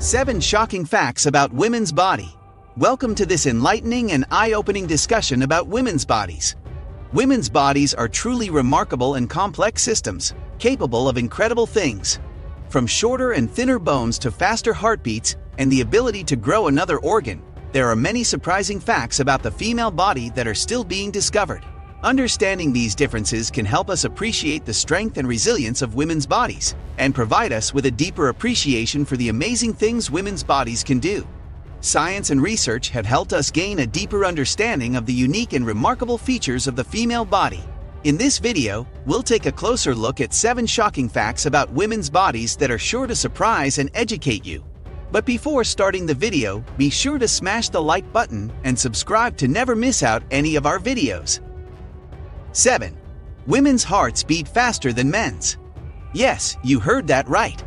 7 Shocking Facts About Women's Body. Welcome to this enlightening and eye-opening discussion about women's bodies. Women's bodies are truly remarkable and complex systems, capable of incredible things. From shorter and thinner bones to faster heartbeats and the ability to grow another organ, there are many surprising facts about the female body that are still being discovered. Understanding these differences can help us appreciate the strength and resilience of women's bodies, and provide us with a deeper appreciation for the amazing things women's bodies can do. Science and research have helped us gain a deeper understanding of the unique and remarkable features of the female body. In this video, we'll take a closer look at 7 shocking facts about women's bodies that are sure to surprise and educate you. But before starting the video, be sure to smash the like button and subscribe to never miss out any of our videos. 7. Women's hearts beat faster than men's. Yes, you heard that right.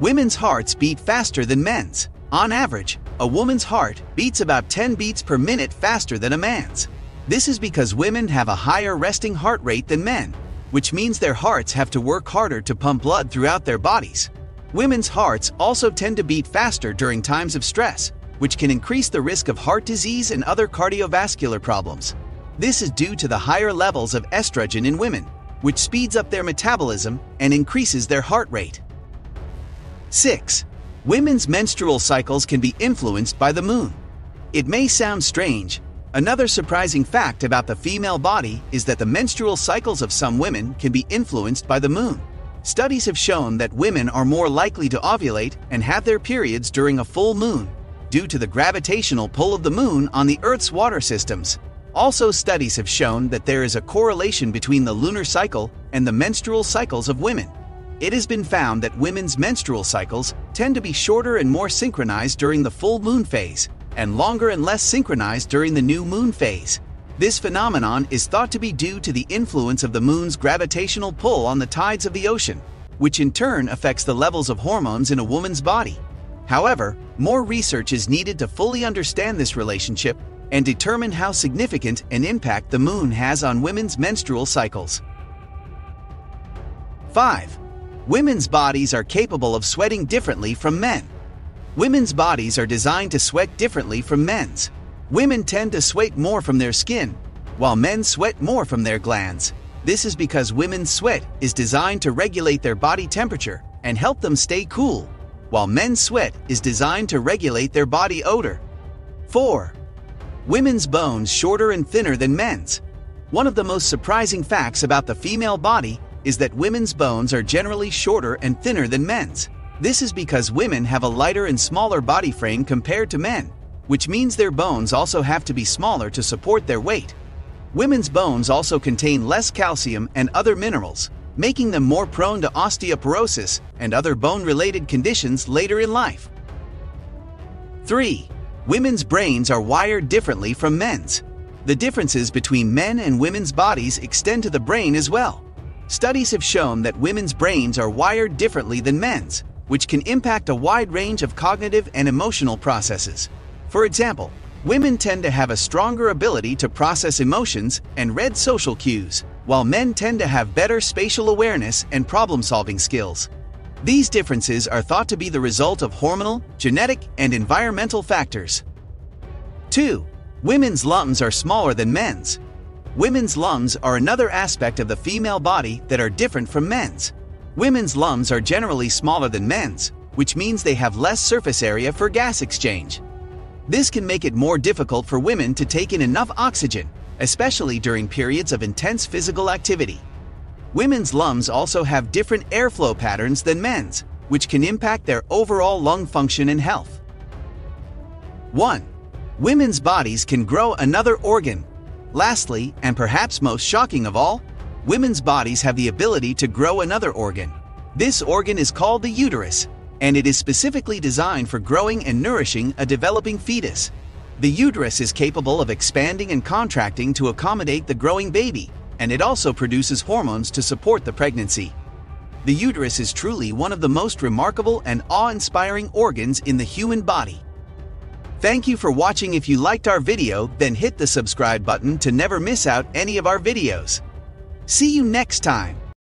Women's hearts beat faster than men's. On average, a woman's heart beats about 10 beats per minute faster than a man's. This is because women have a higher resting heart rate than men, which means their hearts have to work harder to pump blood throughout their bodies. Women's hearts also tend to beat faster during times of stress, which can increase the risk of heart disease and other cardiovascular problems. This is due to the higher levels of estrogen in women, which speeds up their metabolism and increases their heart rate. 6. Women's menstrual cycles can be influenced by the moon. It may sound strange, another surprising fact about the female body is that the menstrual cycles of some women can be influenced by the moon. Studies have shown that women are more likely to ovulate and have their periods during a full moon, due to the gravitational pull of the moon on the Earth's water systems. Also, studies have shown that there is a correlation between the lunar cycle and the menstrual cycles of women. It has been found that women's menstrual cycles tend to be shorter and more synchronized during the full moon phase, and longer and less synchronized during the new moon phase. This phenomenon is thought to be due to the influence of the moon's gravitational pull on the tides of the ocean, which in turn affects the levels of hormones in a woman's body. However, more research is needed to fully understand this relationship and determine how significant an impact the moon has on women's menstrual cycles. 5. Women's bodies are capable of sweating differently from men. Women's bodies are designed to sweat differently from men's. Women tend to sweat more from their skin, while men sweat more from their glands. This is because women's sweat is designed to regulate their body temperature and help them stay cool, while men's sweat is designed to regulate their body odor. 4. Women's bones shorter and thinner than men's. One of the most surprising facts about the female body is that women's bones are generally shorter and thinner than men's. This is because women have a lighter and smaller body frame compared to men, which means their bones also have to be smaller to support their weight. Women's bones also contain less calcium and other minerals, making them more prone to osteoporosis and other bone-related conditions later in life. 3. Women's brains are wired differently from men's. The differences between men and women's bodies extend to the brain as well. Studies have shown that women's brains are wired differently than men's, which can impact a wide range of cognitive and emotional processes. For example, women tend to have a stronger ability to process emotions and read social cues, while men tend to have better spatial awareness and problem-solving skills. These differences are thought to be the result of hormonal, genetic, and environmental factors. 2. Women's lungs are smaller than men's. Women's lungs are another aspect of the female body that are different from men's. Women's lungs are generally smaller than men's, which means they have less surface area for gas exchange. This can make it more difficult for women to take in enough oxygen, especially during periods of intense physical activity. Women's lungs also have different airflow patterns than men's, which can impact their overall lung function and health. 1. Women's bodies can grow another organ. Lastly, and perhaps most shocking of all, women's bodies have the ability to grow another organ. This organ is called the uterus, and it is specifically designed for growing and nourishing a developing fetus. The uterus is capable of expanding and contracting to accommodate the growing baby, and it also produces hormones to support the pregnancy. The uterus is truly one of the most remarkable and awe-inspiring organs in the human body. Thank you for watching. If you liked our video, then hit the subscribe button to never miss out any of our videos. See you next time!